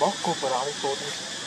Mach Kooperationen.